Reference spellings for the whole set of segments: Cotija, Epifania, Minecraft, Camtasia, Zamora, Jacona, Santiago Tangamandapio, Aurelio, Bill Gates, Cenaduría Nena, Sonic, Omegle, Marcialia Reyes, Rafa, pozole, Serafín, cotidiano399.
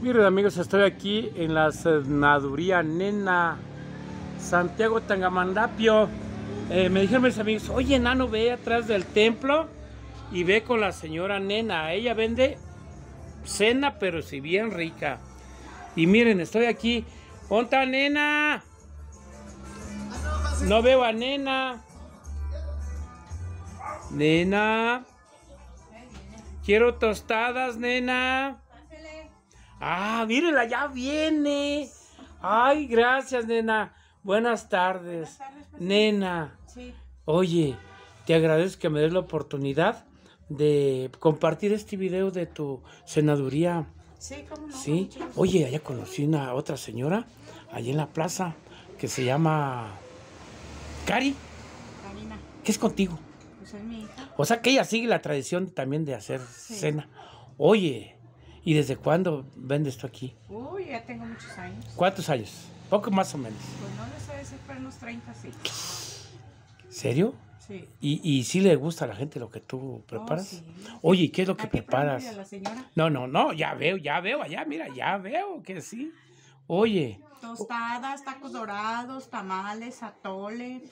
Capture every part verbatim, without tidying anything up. Miren amigos, estoy aquí en la Cenaduría Nena, Santiago Tangamandapio. Eh, me dijeron mis amigos, oye enano, ve atrás del templo y ve con la señora Nena. Ella vende cena, pero si bien rica. Y miren, estoy aquí. ¿Dónde está Nena? No veo a Nena. Nena. Quiero tostadas, Nena. Ah, mírenla, ya viene. Ay, gracias, Nena. Buenas tardes, Buenas tardes pues, Nena. Sí. Oye, te agradezco que me des la oportunidad de compartir este video de tu cenaduría. Sí, cómo no. Sí. Oye, allá conocí a otra señora, allá en la plaza, que se llama Cari. Karina. ¿Qué es contigo? Pues es mi hija. O sea, que ella sigue la tradición también de hacer sí. cena. Oye, ¿y desde cuándo vendes tú aquí? Uy, ya tengo muchos años. ¿Cuántos años? Poco más o menos. Pues no les sé decir, pero unos treinta sí. ¿Serio? Sí. ¿Y, y si sí le gusta a la gente lo que tú preparas? Oh, sí. Oye, ¿qué es lo que preparas? ¿A la señora? No, no, no, ya veo, ya veo, allá, mira, ya veo que sí. Oye. Tostadas, tacos dorados, tamales, atole,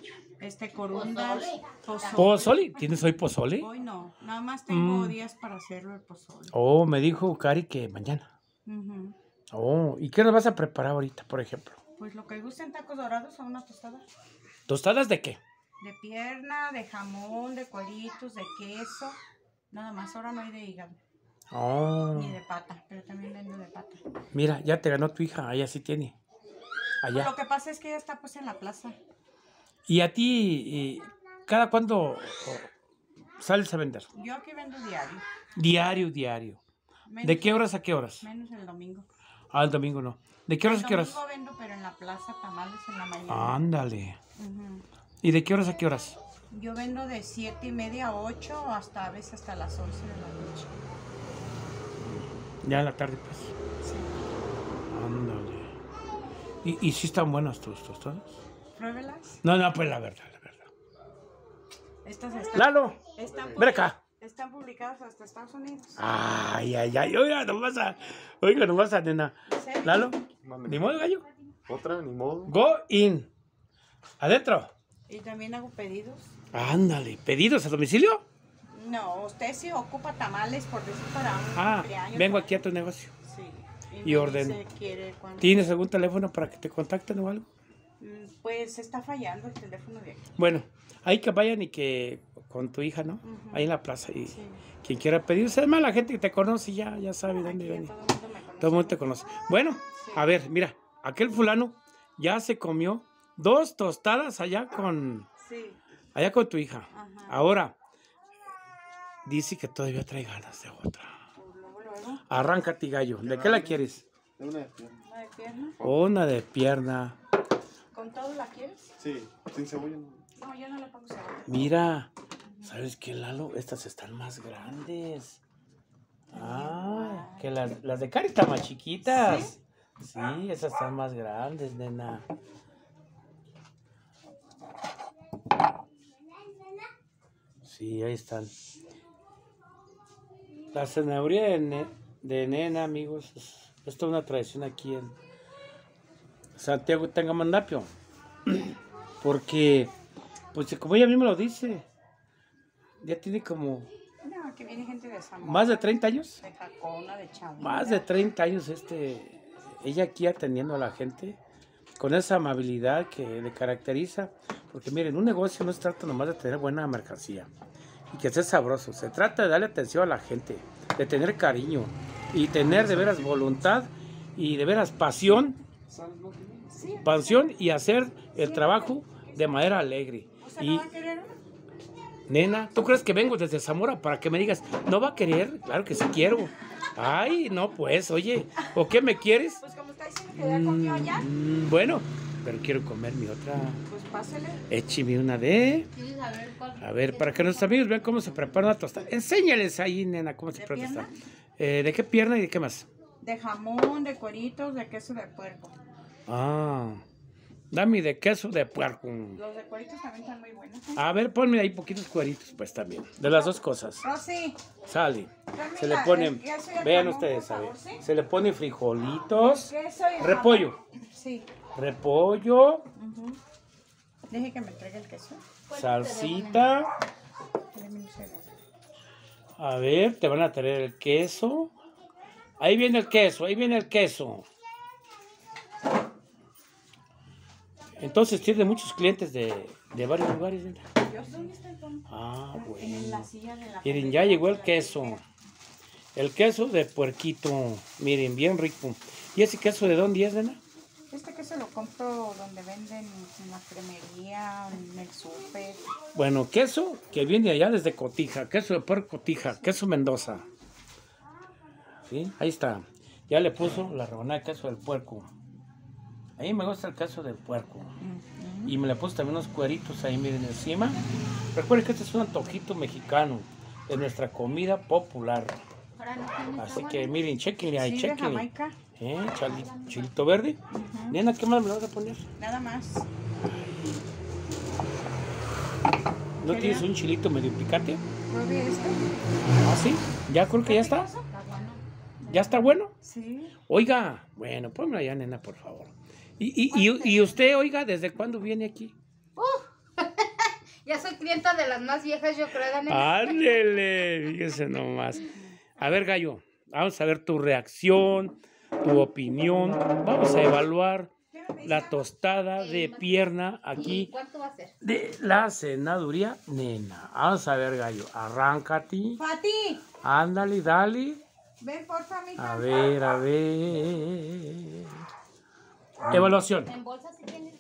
este, corundas, pozole. ¿Pozole? ¿Tienes hoy pozole? Hoy no, nada más tengo mm. días para hacerlo el pozole. Oh, me dijo Cari que mañana. Uh-huh. Oh, ¿y qué nos vas a preparar ahorita, por ejemplo? Pues lo que gusten, tacos dorados o una tostada. ¿Tostadas de qué? De pierna, de jamón, de cueritos, de queso. Nada más, ahora no hay de hígado. Oh. Ni de pata, pero también vendo de pata. Mira, ya te ganó tu hija, ella sí tiene. Allá. Lo que pasa es que ella está pues en la plaza. ¿Y a ti, y, cada cuándo sales a vender? Yo aquí vendo diario. Diario, diario. Menos, ¿de qué horas a qué horas? Menos el domingo. Ah, el domingo no. ¿De qué horas a qué horas? El domingo vendo, pero en la plaza, tamales en la mañana. Ándale. Uh-huh. ¿Y de qué horas a qué horas? Yo vendo de siete y media a ocho, hasta a veces hasta las once de la noche. Ya en la tarde, pues. Sí. Ándale. ¿Y, y si sí están buenas tus tostadas? ¿Pruébelas? No, no, pues la verdad, la verdad. Estas están... ¡Lalo! Están ¡Ven acá! Están publicadas hasta Estados Unidos. Ay, ay, ay. Oiga, nomás a... Oiga, nomás a Nena. ¿Sí? ¿Lalo? No, me... ¿Ni modo, gallo? Otra, ni modo. Go in. Adentro. Y también hago pedidos. Ándale. ¿Pedidos a domicilio? No, usted sí ocupa tamales, por decir, para un ah, cumpleaños. Vengo aquí a tu negocio. Sí. Y, y ordeno. Cuando... ¿Tienes algún teléfono para que te contacten o algo? Pues está fallando el teléfono de aquí. Bueno, ahí que vayan y que con tu hija, ¿no? Uh-huh. Ahí en la plaza. Y sí. Quien quiera pedirse, además la gente que te conoce ya, ya sabe ah, dónde viene. Todo el mundo me conoce. Todo el mundo te conoce. Bueno, sí. A ver, mira, aquel fulano ya se comió dos tostadas allá con, sí. allá con tu hija. Ajá. Ahora... Dice que todavía trae ganas de otra. Arráncate, gallo. ¿De qué la quieres? De una de pierna. ¿Una de pierna? Una de pierna. ¿Con todo la quieres? Sí, sin cebolla. No, yo no le pongo cebolla. Mira, ¿sabes qué, Lalo? Estas están más grandes. Ah, que las, las de Cari están más chiquitas. ¿Sí? Sí, esas están más grandes, nena. Sí, ahí están. La cenaduría de, ne de Nena, amigos, es, esto es una tradición aquí en Santiago Tangamandapio, porque, pues como ella misma lo dice, ya tiene como... No, que viene gente de Zamora. ¿Más de treinta años? De Jacona, de Chavina. Más de treinta años este, ella aquí atendiendo a la gente, con esa amabilidad que le caracteriza, porque miren, un negocio no se trata nomás de tener buena mercancía, y que sea sabroso, se trata de darle atención a la gente, de tener cariño y tener de veras voluntad y de veras pasión, pasión y hacer el trabajo de manera alegre. Y Nena, ¿tú crees que vengo desde Zamora para que me digas, no va a querer? Claro que sí quiero. Ay, no pues, oye, ¿o qué me quieres? Pues como está diciendo que ya comió allá. Bueno, pero quiero comer mi otra. Pues pásale. Écheme una de... A ver, para que nuestros amigos vean cómo se prepara una tostada. Enséñales ahí, Nena, cómo se prepara. Eh, ¿De qué pierna y de qué más? De jamón, de cueritos, de queso de puerco. Ah, Dame de queso de puerco. Los de cueritos también están muy buenos, ¿eh? A ver, ponme ahí poquitos cueritos, pues, también. De las dos cosas. Rosy. Sale. Se le ponen, vean ustedes, a ver. Se le ponen frijolitos. Repollo. Sí. Repollo. Deje que me entregue el queso. Salsita. A ver, te van a traer el queso. Ahí viene el queso, ahí viene el queso. Entonces tiene muchos clientes de, de varios lugares. Yo estoy ah, bueno. Miren, ya llegó el queso. El queso de puerquito. Miren, bien rico. ¿Y ese queso de dónde es, nena? Este queso lo compro donde venden en la cremería, en el súper. Bueno, queso que viene allá desde Cotija, queso de puerco Cotija, queso Mendoza. ¿Sí? Ahí está. Ya le puso la rebanada de queso del puerco. A mí me gusta el queso del puerco. Uh-huh. Y me le puse también unos cueritos ahí, miren, encima. Recuerden que este es un antojito mexicano de nuestra comida popular. Así que miren, chequenle ahí, sí, chequenle. ¿Eh? Chilito verde. Uh-huh. Nena, ¿qué más me vas a poner? Nada más. ¿No tienes un chilito medio picante? Probé este. ¿Ah, sí? Ya creo que ya está. ¿Está bueno? ¿Ya está bueno? Sí. Oiga, bueno, pónmelo allá, nena, por favor. Y, y, y, y usted, oiga, ¿desde cuándo viene aquí? Uh, ya soy clienta de las más viejas, yo creo, nena. Ándele, fíjese nomás. A ver, Gallo, vamos a ver tu reacción, tu opinión. Vamos a evaluar la tostada de pierna aquí. ¿Cuánto va a ser? De la cenaduría Nena. Vamos a ver, Gallo, arráncate. ¡Pati! Ándale, dale. Ven, porfa, mi A ver, a ver. Evaluación. ¿En bolsa sí tienes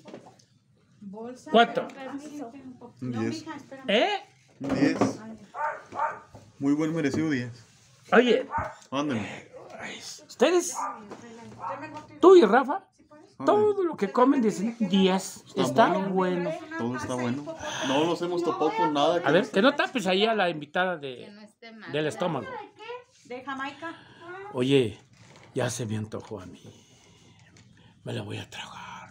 bolsa? Bolsa. ¿Cuánto? No, mija, espérame. ¿Eh? diez. Muy buen merecido, diez. Oye, ándale. Ustedes, tú y Rafa, todo lo que comen dicen diez. Está bueno. Todo está bueno. No nos hemos topado con nada. A ver, que no tapes ahí a la invitada de, del estómago. ¿De Jamaica? Oye, ya se me antojó a mí. Me la voy a tragar.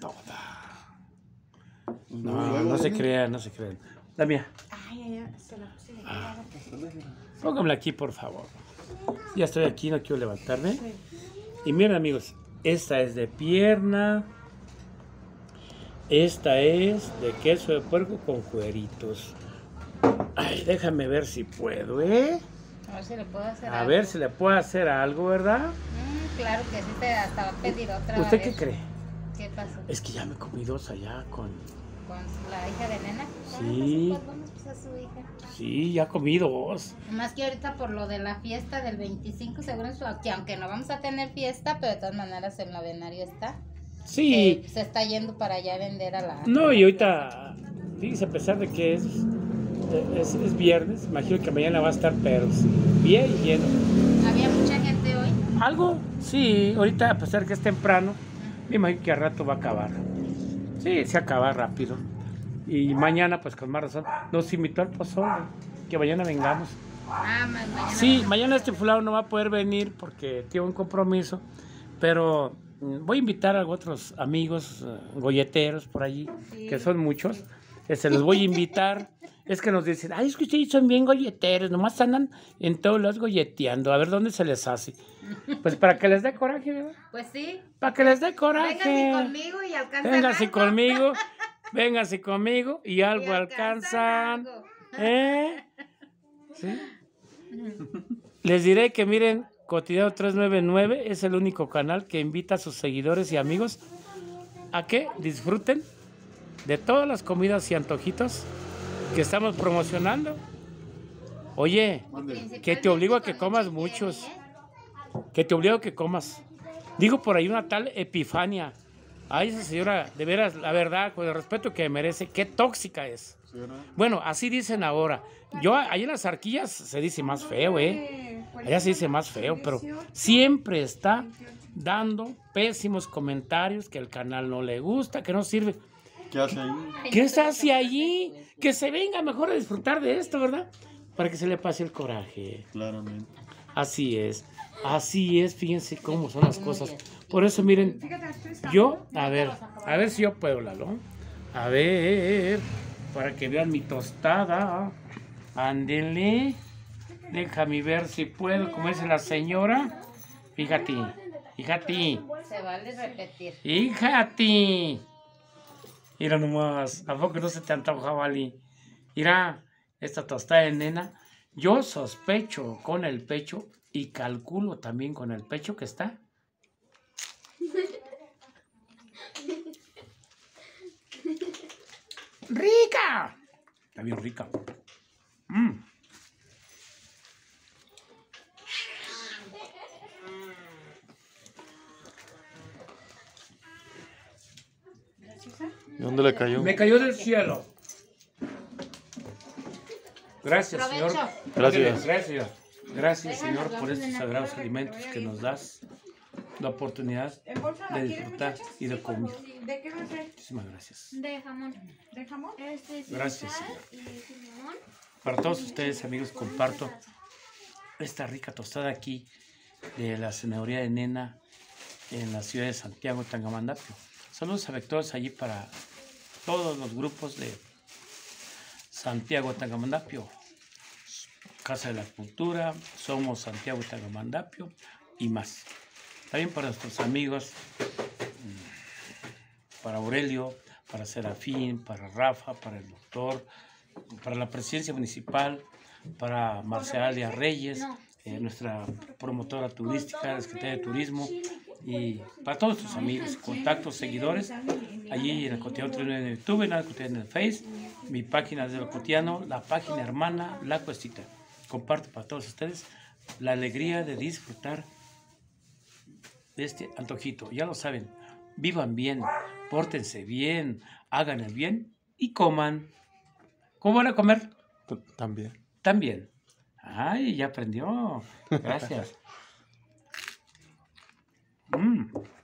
Toda. No, no se crean, no se crean. La mía. Ay, ay, se la puse de ah. Póngamela aquí, por favor. Ya estoy aquí, no quiero levantarme. Sí. Y miren, amigos, esta es de pierna. Esta es de queso de puerco con cueritos. Ay, déjame ver si puedo, ¿eh? A ver si le puedo hacer algo. A ver si le puedo hacer algo, ¿verdad? Mm, claro que sí, te hasta va a pedir otra. ¿Usted qué cree? ¿Qué pasó? Es que ya me comí dos allá con... con la hija de Nena. Sí. Sí, ya comí dos. Más que ahorita por lo de la fiesta del veinticinco, seguro que aunque no vamos a tener fiesta, pero de todas maneras el novenario está. Sí. Eh, se está yendo para allá a vender a la... No, y ahorita, fíjense, a pesar de que es, es, es viernes, imagino que mañana va a estar, pero sí, bien lleno. ¿Había mucha gente hoy? Algo, sí, ahorita a pesar que es temprano, uh-huh, me imagino que al rato va a acabar. Sí, se acaba rápido. Y mañana, pues con más razón, nos invitó al pozole. Que mañana vengamos. Ah, mañana. Sí, mañana este fulano no va a poder venir porque tiene un compromiso. Pero voy a invitar a otros amigos uh, golleteros por allí, sí, que son muchos. Sí. Se los voy a invitar. Es que nos dicen, ay, es que ustedes son bien golleteros, nomás andan en todos los golleteando, a ver dónde se les hace. Pues para que les dé coraje, ¿verdad? Pues sí. Para que les dé coraje. Vénganse conmigo y alcanzan. Vénganse conmigo, vénganse conmigo y algo y alcanzan. alcanzan. Algo. ¿Eh? ¿Sí? Les diré que miren, Cotidiano tres noventa y nueve es el único canal que invita a sus seguidores y amigos a que disfruten de todas las comidas y antojitos que estamos promocionando. Oye, que te obligo a que comas muchos. Que te obligo a que comas. Digo por ahí una tal Epifania. Ay, esa señora, de veras, la verdad, con el respeto que merece, qué tóxica es. Bueno, así dicen ahora. Yo, ahí en las Arquillas se dice más feo, ¿eh? Allá se dice más feo, pero siempre está dando pésimos comentarios, que el canal no le gusta, que no sirve. ¿Qué hace ahí? ¿Qué se hace allí? Que se venga mejor a disfrutar de esto, ¿verdad? Para que se le pase el coraje. Claramente. Así es. Así es, fíjense cómo son las cosas. Por eso, miren, yo, a ver, a ver si yo puedo, Lalo. A ver, para que vean mi tostada. Ándele. Déjame ver si puedo, como dice la señora. Fíjate, fíjate. Se vale repetir. Fíjate. Mira nomás, ¿a poco no se te antojaba, Ali? Mira, esta tostada de nena. Yo sospecho con el pecho y calculo también con el pecho que está. ¡Rica! Está bien rica. Mm. ¿De dónde le cayó? Me cayó del cielo. Gracias, Señor. Gracias. Gracias, gracias Señor, por estos sagrados alimentos que nos das la oportunidad de disfrutar y de comer. Muchísimas gracias. De jamón. ¿De jamón? Gracias, Señor. Para todos ustedes, amigos, comparto esta rica tostada aquí de la Cenaduría de Nena en la ciudad de Santiago Tangamandapio. Saludos afectuosos allí para todos los grupos de Santiago Tangamandapio, Casa de la Cultura, Somos Santiago Tangamandapio y más. También para nuestros amigos, para Aurelio, para Serafín, para Rafa, para el doctor, para la presidencia municipal, para Marcialia Reyes, eh, nuestra promotora turística, la Secretaría de Turismo, y para todos tus amigos, contactos, seguidores, allí en el Cotidiano tres noventa y nueve de YouTube, en el Cotidiano en el Face, mi página de Cotidiano, la página hermana, La Cuestita. Comparto para todos ustedes la alegría de disfrutar de este antojito. Ya lo saben, vivan bien, pórtense bien, hagan el bien y coman. ¿Cómo van a comer? También. También. Ay, ya aprendió. Gracias. Mmm.